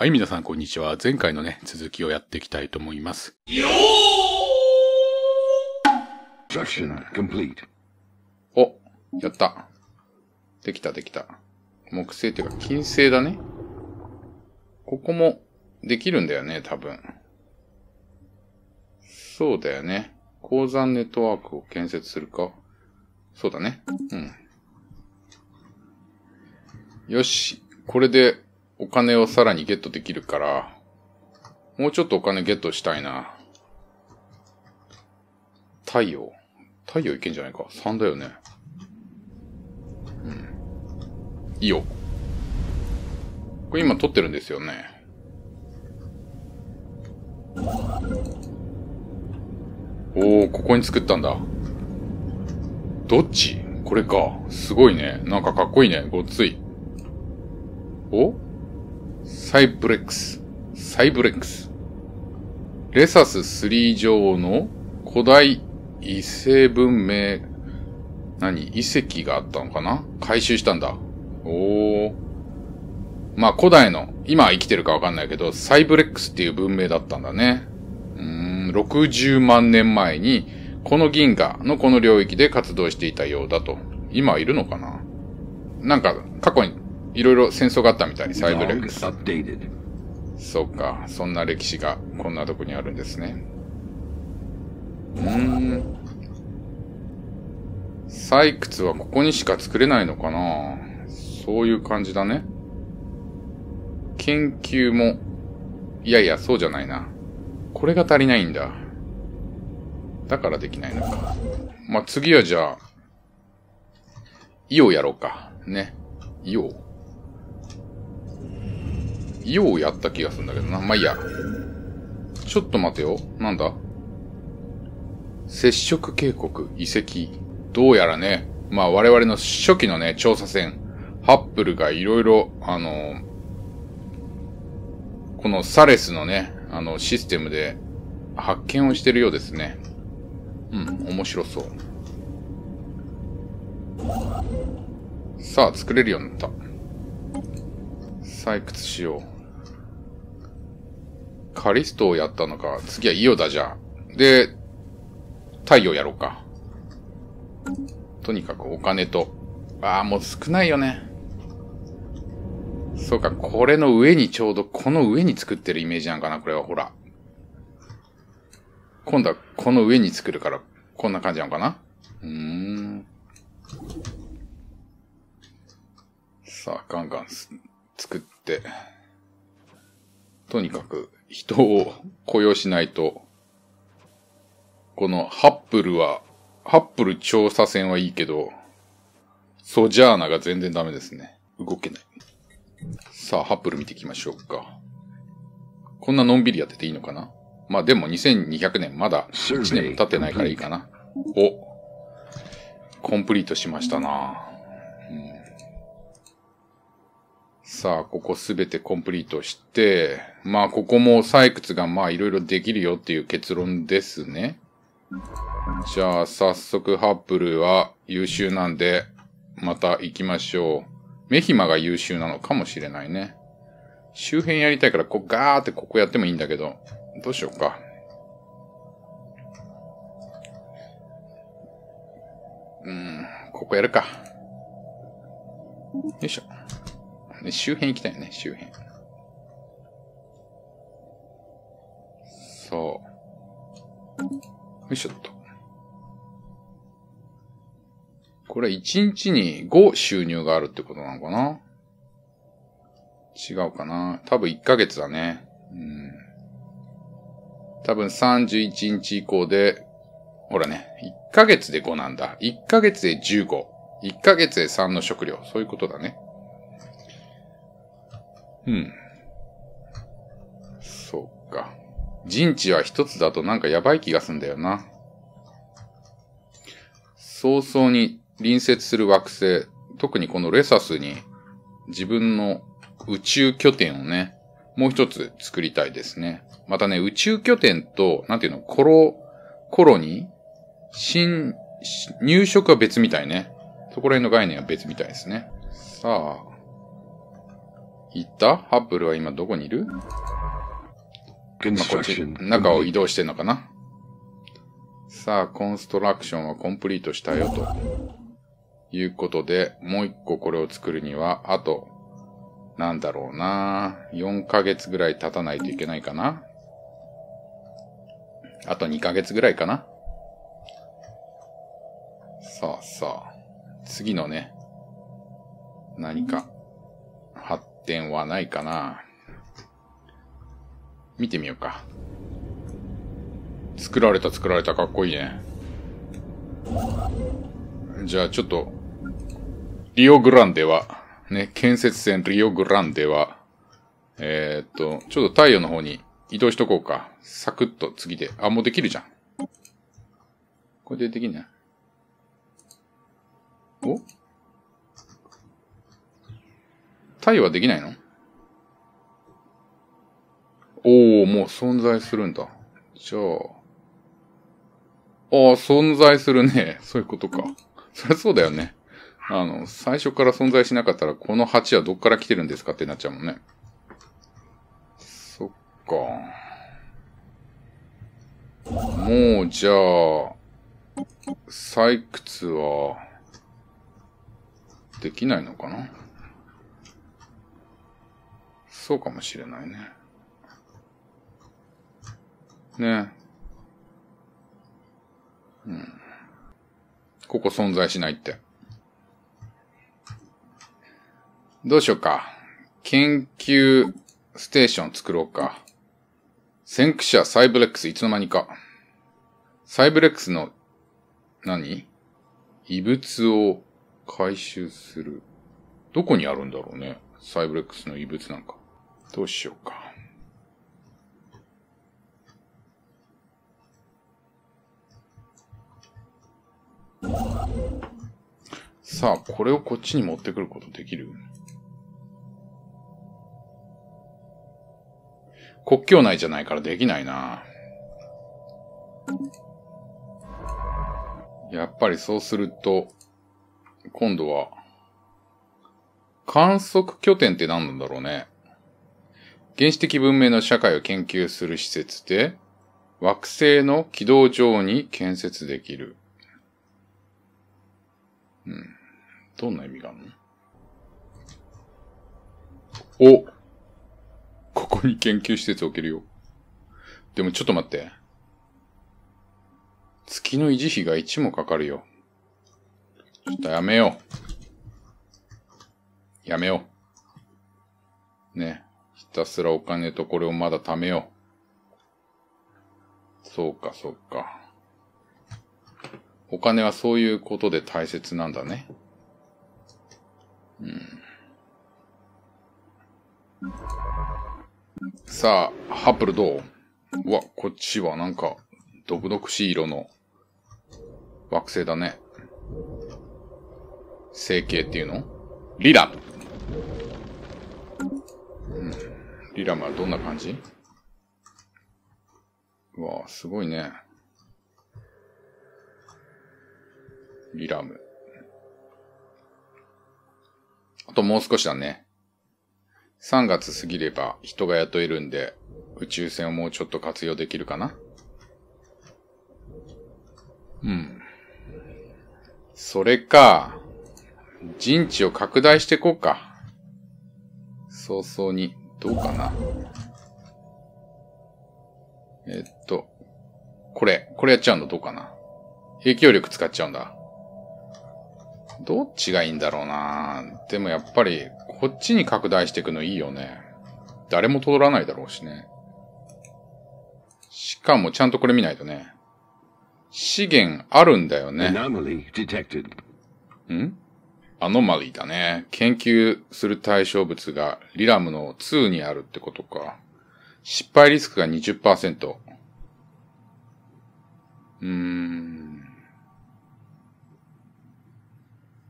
はい、皆さんこんにちは。前回のね、続きをやっていきたいと思います。お、やった。できたできた。木星っていうか金星だね。ここもできるんだよね、多分。そうだよね。鉱山ネットワークを建設するか。そうだね。うん。よし。これで、お金をさらにゲットできるから、もうちょっとお金ゲットしたいな。太陽。太陽いけんじゃないか。3だよね。うん。いいよ。これ今撮ってるんですよね。おー、ここに作ったんだ。どっち？これか。すごいね。なんかかっこいいね。ごっつい。お？サイブレックス。レサス3上の古代異星文明、遺跡があったのかな？回収したんだ。おー。まあ古代の、今は生きてるかわかんないけど、サイブレックスっていう文明だったんだね。60万年前に、この銀河のこの領域で活動していたようだと。今はいるのかな？なんか、過去に、いろいろ戦争があったみたい、サイブレックス。そうか、そんな歴史がこんなとこにあるんですね。採掘はここにしか作れないのかな？そういう感じだね。研究も、いやいや、そうじゃないな。これが足りないんだ。だからできないのか。まあ、次はじゃあ、イオやろうか。ね。イオをやった気がするんだけどな。まあ、いいや。ちょっと待てよ。なんだ？接触渓谷、遺跡。どうやらね、まあ我々の初期のね、調査船、ハッブルがいろいろ、このサレスのね、システムで発見をしてるようですね。うん、面白そう。さあ、作れるようになった。採掘しよう。カリストをやったのか。次はイオだじゃん。で、太陽やろうか。とにかくお金と。ああ、もう少ないよね。そうか、これの上にちょうど、この上に作ってるイメージなんかな、これはほら。今度はこの上に作るから、こんな感じなのかな。さあ、ガンガン作って。とにかく人を雇用しないと、このハッブル調査船はいいけど、ソジャーナが全然ダメですね。動けない。さあ、ハッブル見ていきましょうか。こんなのんびりやってていいのかな？まあでも2200年、まだ1年も経ってないからいいかな。お、コンプリートしましたな。さあ、ここすべてコンプリートして、まあ、ここも採掘がまあ、いろいろできるよっていう結論ですね。じゃあ、早速、ハッブルは優秀なんで、また行きましょう。メヒマが優秀なのかもしれないね。周辺やりたいから、こう、ガーってここやってもいいんだけど、どうしようか。ここやるか。よいしょ。周辺行きたいよね、周辺。そう。よいしょっと。これ1日に5収入があるってことなのかな？違うかな？多分1ヶ月だね。多分31日以降で、ほらね、1ヶ月で5なんだ。1ヶ月で15。1ヶ月で3の食料。そういうことだね。そうか。陣地は一つだとなんかやばい気がすんだよな。早々に隣接する惑星、特にこのレサスに自分の宇宙拠点をね、もう一つ作りたいですね。またね、宇宙拠点と、コロニー、入植は別みたいね。そこら辺の概念は別みたいですね。さあ。行った？ハッブルは今どこにいる？今こっち、中を移動してんのかな？さあ、コンストラクションはコンプリートしたよ、ということで、もう一個これを作るには、あと、なんだろうな、4ヶ月ぐらい経たないといけないかな？あと2ヶ月ぐらいかな？さあさあ、次のね、何か発展はないかな？見てみようか。作られた作られた、かっこいいね。じゃあちょっと、リオグランデは、ね、建設船リオグランデは、ちょっと太陽の方に移動しとこうか。サクッと次で。あ、もうできるじゃん。これでできんね。お？太陽はできないの？おお、もう存在するんだ。じゃあ。ああ、存在するね。そういうことか。そりゃそうだよね。最初から存在しなかったら、この鉢はどっから来てるんですかってなっちゃうもんね。そっか。もう、じゃあ、採掘は、できないのかな？そうかもしれないね。ねえ。うん。ここ存在しないって。どうしようか。研究ステーション作ろうか。先駆者サイブレックス、いつの間にか。サイブレックスの何？異物を回収する。どこにあるんだろうね。サイブレックスの異物なんか。どうしようか。さあ、これをこっちに持ってくることできる？国境内じゃないからできないな。やっぱりそうすると、今度は、観測拠点って何なんだろうね。原始的文明の社会を研究する施設で、惑星の軌道上に建設できる。うん。どんな意味があるの？お！ここに研究施設を置けるよ。でもちょっと待って。月の維持費が1もかかるよ。ちょっとやめよう。やめよう。ね。ひたすらお金とこれをまだ貯めよう。そうか、そうか。お金はそういうことで大切なんだね。うん。さあ、ハッブルどう？うわ、こっちはなんか、毒々しい色の惑星だね。星系っていうの？リラム。リラムはどんな感じ？うわぁ、すごいね。リラム。あともう少しだね。3月過ぎれば人が雇えるんで、宇宙船をもうちょっと活用できるかな？うん。それか、陣地を拡大していこうか。早々に。どうかな。これやっちゃうんだ、どうかな。影響力使っちゃうんだ。どっちがいいんだろうな。でもやっぱり、こっちに拡大していくのいいよね。誰も通らないだろうしね。しかもちゃんとこれ見ないとね。資源あるんだよね。ん？アノマリーだね。研究する対象物がリラムの2にあるってことか。失敗リスクが 20%。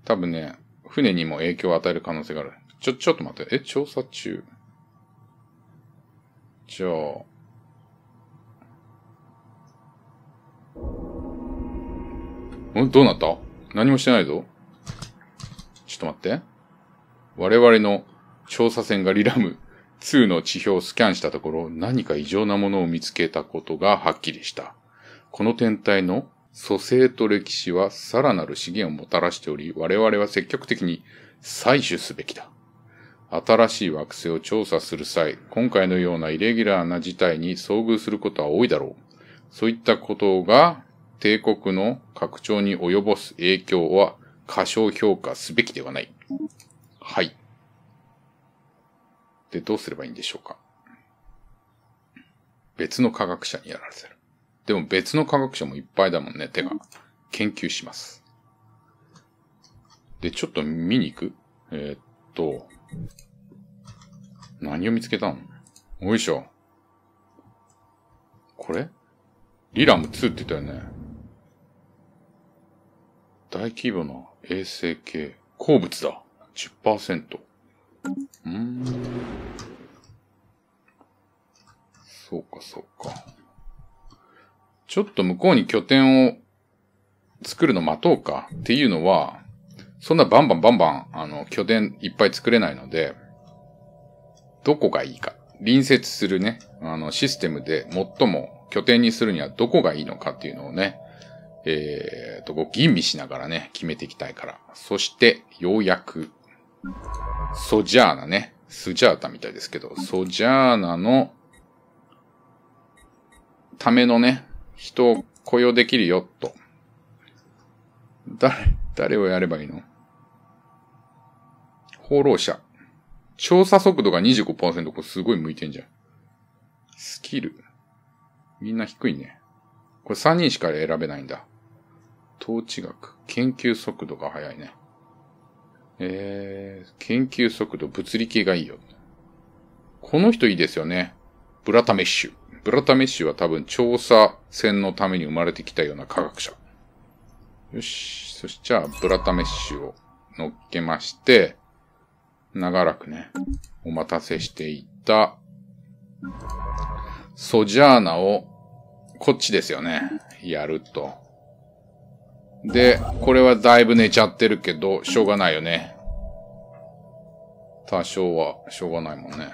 多分ね、船にも影響を与える可能性がある。ちょっと待って。調査中。じゃあ。どうなった？何もしてないぞ。ちょっと待って。我々の調査船がリラム2の地表をスキャンしたところ、何か異常なものを見つけたことがはっきりした。この天体の組成と歴史はさらなる資源をもたらしており、我々は積極的に採取すべきだ。新しい惑星を調査する際、今回のようなイレギュラーな事態に遭遇することは多いだろう。そういったことが帝国の拡張に及ぼす影響は過小評価すべきではない。はい。で、どうすればいいんでしょうか。別の科学者にやられてる。でも別の科学者もいっぱいだもんね、手が。研究します。で、ちょっと見に行く？何を見つけたの？おいしょ。これ？リラム2って言ったよね。大規模な衛星系。鉱物だ。10%。そうか、そうか。ちょっと向こうに拠点を作るの待とうか。っていうのは、そんなバンバン、拠点いっぱい作れないので、どこがいいか。隣接するね、システムで最も拠点にするにはどこがいいのかっていうのをね、吟味しながらね、決めていきたいから。そして、ようやく、ソジャーナね。スジャータみたいですけど、ソジャーナのためのね、人を雇用できるよ、と。誰をやればいいの？放浪者。調査速度が 25%、これすごい向いてんじゃん。スキル。みんな低いね。これ3人しか選べないんだ。統治学。研究速度が速いね。研究速度、物理系がいいよ。この人いいですよね。ブラタメッシュ。ブラタメッシュは多分調査船のために生まれてきたような科学者。よし。そしたら、ブラタメッシュを乗っけまして、長らくね、お待たせしていた、ソジャーナを、こっちですよね。やると。で、これはだいぶ寝ちゃってるけど、しょうがないよね。多少は、しょうがないもんね。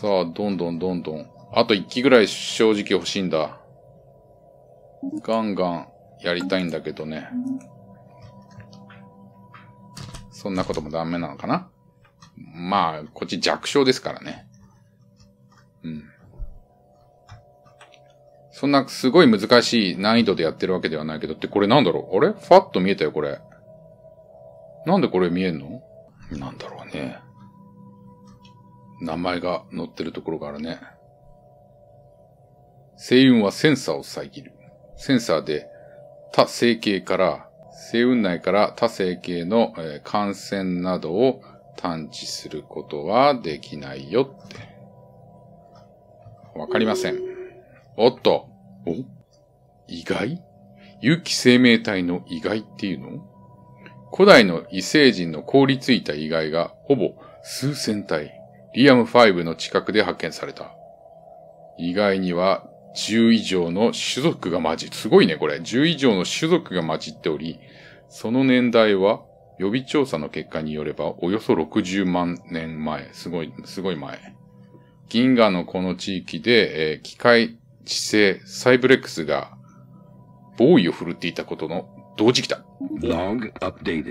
さあ、どんどん。あと1機ぐらい正直欲しいんだ。ガンガンやりたいんだけどね。そんなこともダメなのかな？まあ、こっち弱小ですからね。うん。そんなすごい難しい難易度でやってるわけではないけどって、これなんだろう？あれ？ファッと見えたよ、これ。なんでこれ見えんの？なんだろうね。名前が載ってるところがあるね。星雲はセンサーを遮る。センサーで他星系から、星雲内から他星系の感染などを探知することはできないよって。わかりません。おっと。お？意外？有機生命体の意外っていうの？古代の異星人の凍りついた意外がほぼ数千体、リアム5の近くで発見された。意外には、10以上の種族が混じる。すごいね、これ。10以上の種族が混じっており、その年代は、予備調査の結果によれば、およそ60万年前。すごい前。銀河のこの地域で、機械、知性、サイブレックスが、ボーイを振るっていたことの同時期だ。ロングアップデイテ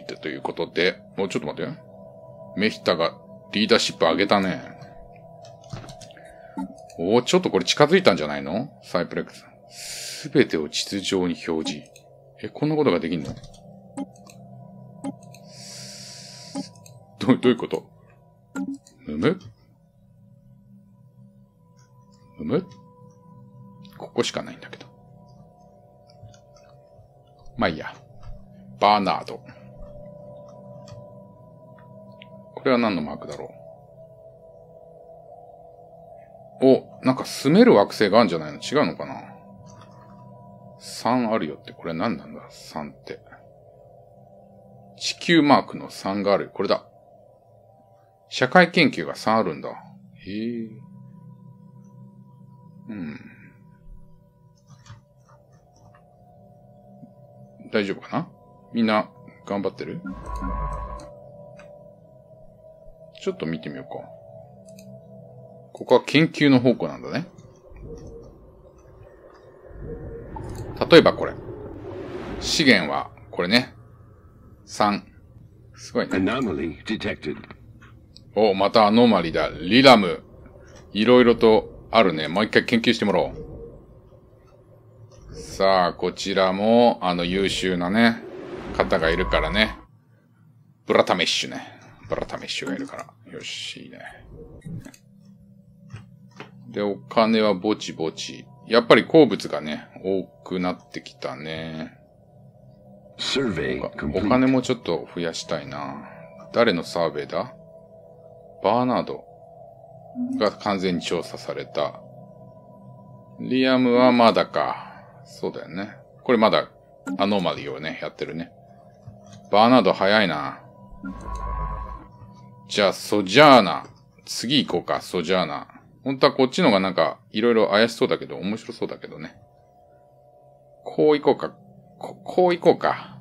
ッドということで、もうちょっと待ってよ。メヒタがリーダーシップ上げたね。おー、ちょっとこれ近づいたんじゃないの？サイプレックス。すべてを地図上に表示。こんなことができんの？どういうこと？むむここしかないんだけど。まあいいや。バーナード。これは何のマークだろう？お、なんか住める惑星があるんじゃないの？違うのかな？ 3 あるよって、これ何なんだ？ 3 って。地球マークの3がある。これだ。社会研究が3あるんだ。へえ。うん。大丈夫かな？みんな頑張ってる？ちょっと見てみようか。ここは研究の方向なんだね。例えばこれ。資源は、これね。3。すごいね。お、またアノマリだ。リラム。いろいろとあるね。もう一回研究してもらおう。さあ、こちらも、優秀なね、方がいるからね。ブラタメッシュね。ブラタメッシュがいるから。よし、いいね。で、お金はぼちぼち。やっぱり鉱物がね、多くなってきたね。お金もちょっと増やしたいな。誰のサーベイだ？バーナードが完全に調査された。リアムはまだか。そうだよね。これまだアノマリーをね、やってるね。バーナード早いな。じゃあ、ソジャーナ。次行こうか、ソジャーナ。本当はこっちのがなんか、いろいろ怪しそうだけど、面白そうだけどね。こう行こうか。こう行こうか。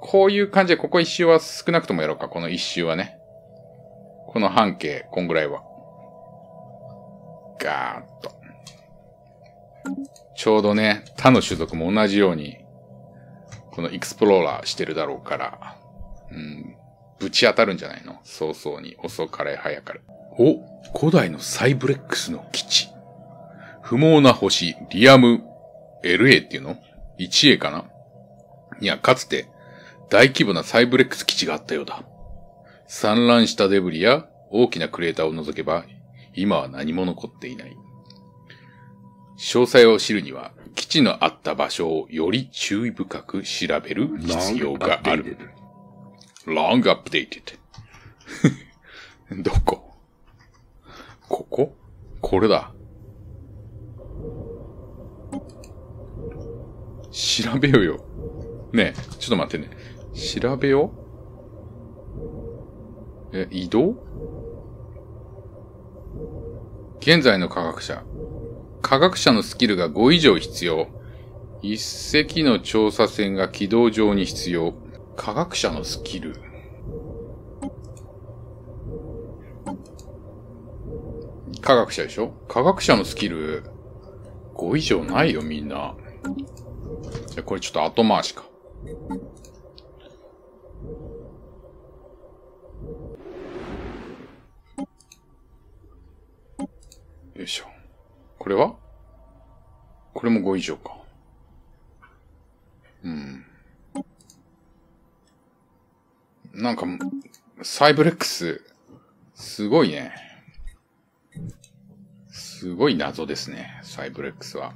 こういう感じで、ここ一周は少なくともやろうか。この一周はね。この半径、こんぐらいは。ガーッと。ちょうどね、他の種族も同じように、このエクスプローラーしてるだろうから、うん、ぶち当たるんじゃないの？早々に、遅かれ早かれ。お、古代のサイブレックスの基地。不毛な星、リアム、LA っていうの ?1A かな？いや、かつて、大規模なサイブレックス基地があったようだ。散乱したデブリや大きなクレーターを除けば、今は何も残っていない。詳細を知るには、基地のあった場所をより注意深く調べる必要がある。Long updated. どこ？ここ？これだ。調べようよ。ねえ、ちょっと待ってね。調べよう？え、移動？現在の科学者。科学者のスキルが5以上必要。一隻の調査船が軌道上に必要。科学者のスキル。科学者でしょ？科学者のスキル、5以上ないよ、みんな。じゃ、これちょっと後回しか。よいしょ。これは？これも5以上か。うん。なんか、サイブレックス、すごいね。すごい謎ですね、サイブレックスは。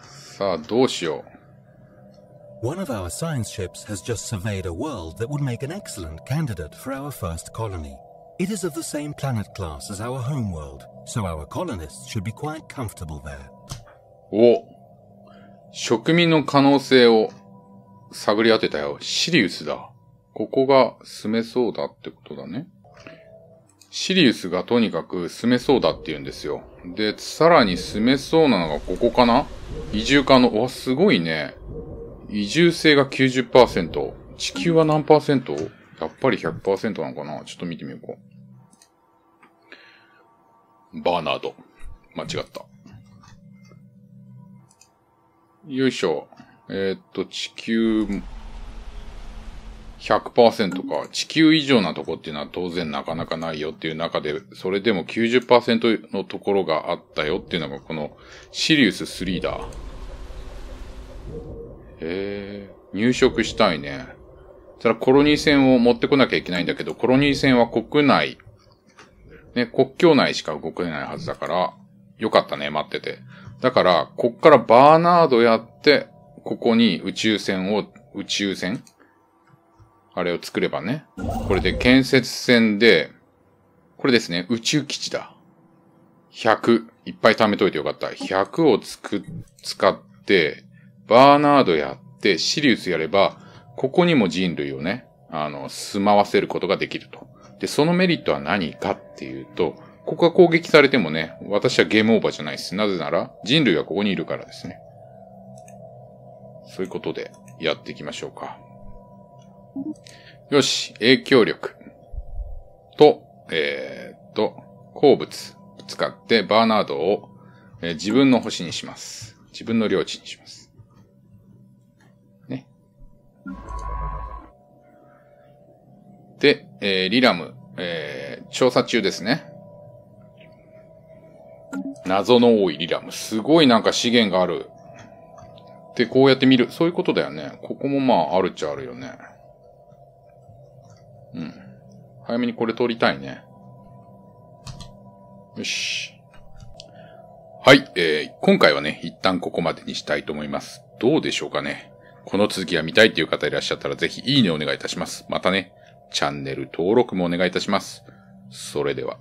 さあ、どうしよう。One of our science ships has just surveyed a world that would make an excellent candidate for our first colony. It is of the same planet class as our home world, so our colonists should be quite comfortable there. お、植民の可能性を探り当てたよ。シリウスだ。ここが住めそうだってことだね。シリウスがとにかく住めそうだって言うんですよ。で、さらに住めそうなのがここかな？移住可能。わ、すごいね。移住性が 90%。地球は何%？やっぱり 100% なのかな？ちょっと見てみようか。バーナード。間違った。よいしょ。地球、100% か。地球以上なとこっていうのは当然なかなかないよっていう中で、それでも 90% のところがあったよっていうのがこのシリウス3だ。入植したいね。ただコロニー船を持ってこなきゃいけないんだけど、コロニー船は国内、ね、国境内しか動けないはずだから、よかったね、待ってて。だから、こっからバーナードやって、ここに宇宙船あれを作ればね。これで建設船で、これですね、宇宙基地だ。100。いっぱい貯めといてよかった。100を使って、バーナードやって、シリウスやれば、ここにも人類をね、住まわせることができると。で、そのメリットは何かっていうと、ここが攻撃されてもね、私はゲームオーバーじゃないです。なぜなら、人類はここにいるからですね。そういうことでやっていきましょうか。よし、影響力と、鉱物使ってバーナードを自分の星にします。自分の領地にします。ね。で、リラム、調査中ですね。謎の多いリラム。すごいなんか資源がある。で、こうやって見る。そういうことだよね。ここもまあ、あるっちゃあるよね。うん。早めにこれ取りたいね。よし。はい、今回はね、一旦ここまでにしたいと思います。どうでしょうかね。この続きが見たいという方いらっしゃったらぜひいいねお願いいたします。またね、チャンネル登録もお願いいたします。それでは。